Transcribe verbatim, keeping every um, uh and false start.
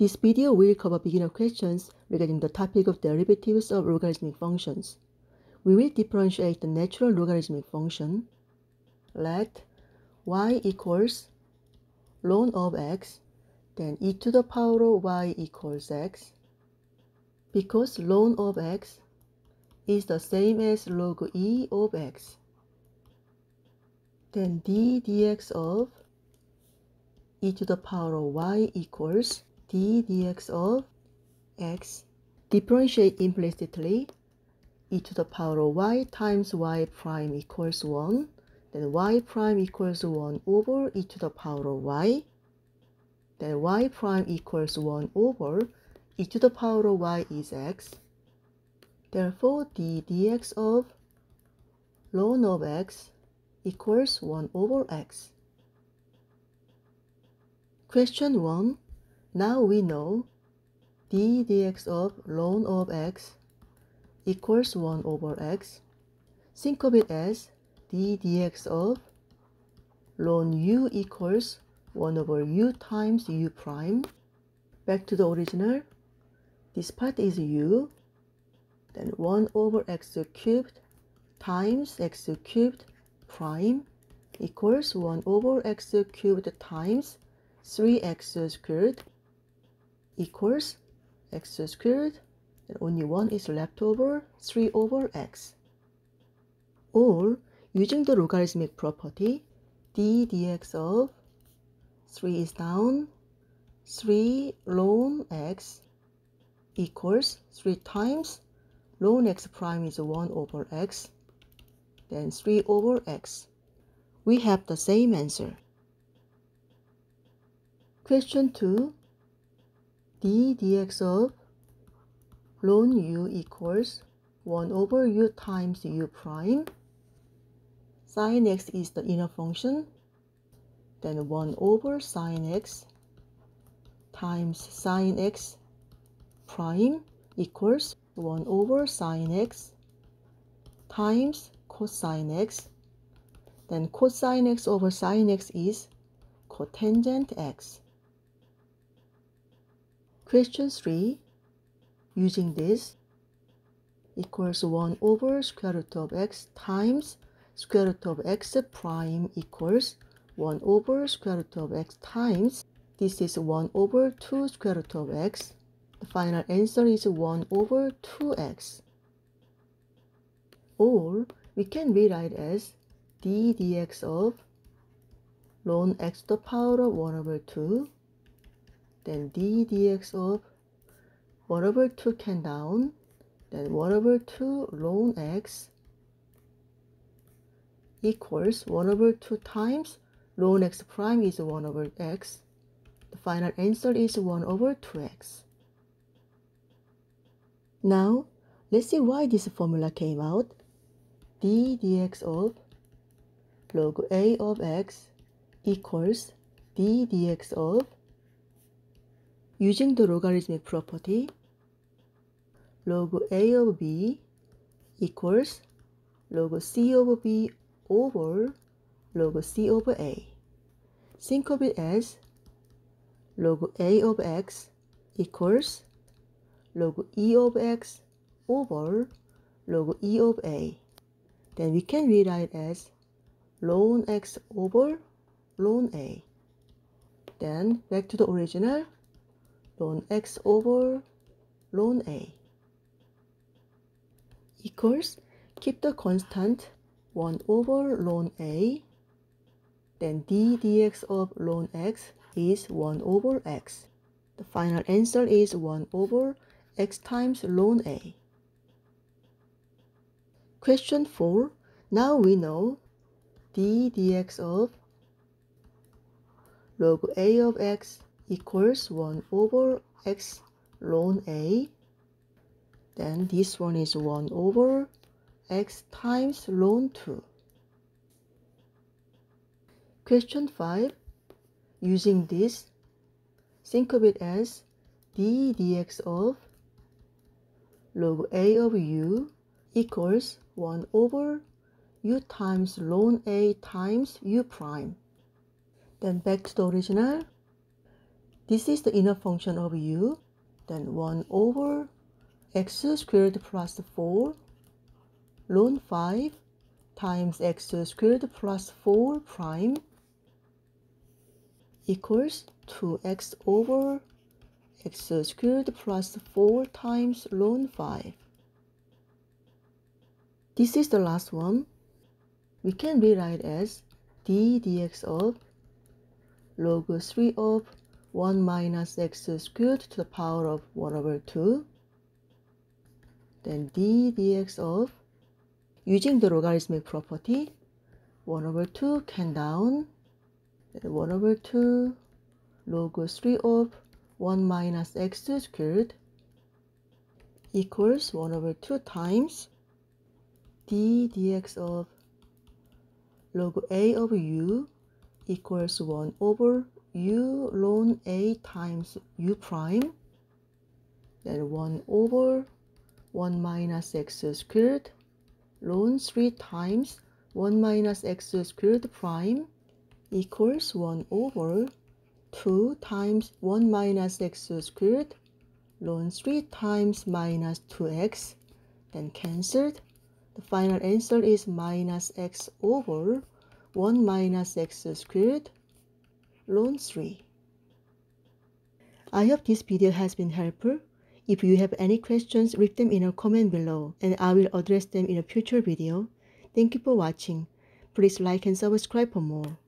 This video will cover beginner questions regarding the topic of derivatives of logarithmic functions. We will differentiate the natural logarithmic function. Let y equals ln of x, then e to the power of y equals x. Because ln of x is the same as log e of x, then d dx of e to the power of y equals d dx of x. Differentiate implicitly. E to the power of y times y prime equals one, then y prime equals one over e to the power of y, then y prime equals one over e to the power of y is x. Therefore, d dx of ln of x equals one over x. Question one. Now we know d dx of ln of x equals one over x. Think of it as d dx of ln u equals one over u times u prime. Back to the original. This part is u, then one over x cubed times x cubed prime equals one over x cubed times three x squared equals x squared, and only one is left over, three over x. Or, using the logarithmic property, d dx of three is down, three ln x equals three times ln x prime is one over x, then three over x. We have the same answer. Question two. d dx of ln u equals one over u times u prime. Sin x is the inner function, then one over sin x times sin x prime equals one over sin x times cosine x, then cosine x over sin x is cotangent x. Question three. Using this equals one over square root of x times square root of x prime equals one over square root of x times, this is one over two square root of x. The final answer is one over two x. Or we can rewrite as d dx of ln x to the power of one over two, then d dx of one over two can down, then one over two ln x equals one over two times ln x prime is one over x. The final answer is one over two x. Now, let's see why this formula came out. d dx of log a of x equals d dx of, using the logarithmic property, log a of b equals log c of b over log c over a. Think of it as log a of x equals log e of x over log e of a. Then we can rewrite as ln x over ln a. Then back to the original, ln x over ln a equals, keep the constant one over ln a, then d dx of ln x is one over x. The final answer is one over x times ln a. Question four. Now we know d dx of log a of x equals one over x ln a, then this one is one over x times ln two. Question five. Using this, think of it as d dx of log a of u equals one over u times ln a times u prime. Then back to the original, This is the inner function of u. Then one over x squared plus four ln five times x squared plus four prime equals two x over x squared plus four times ln five. This is the last one. We can rewrite as d dx of log three of one minus x squared to the power of one over two. Then d dx of, using the logarithmic property, one over two can down, then one over two log three of one minus x squared equals one over two times d dx of log a of u equals one over u ln a times u prime, then one over one minus x squared ln three times one minus x squared prime equals one over two times one minus x squared ln three times minus two x, then cancelled. The final answer is minus x over one minus x squared ln three. I hope this video has been helpful. If you have any questions, leave them in a comment below and I will address them in a future video. Thank you for watching. Please like and subscribe for more.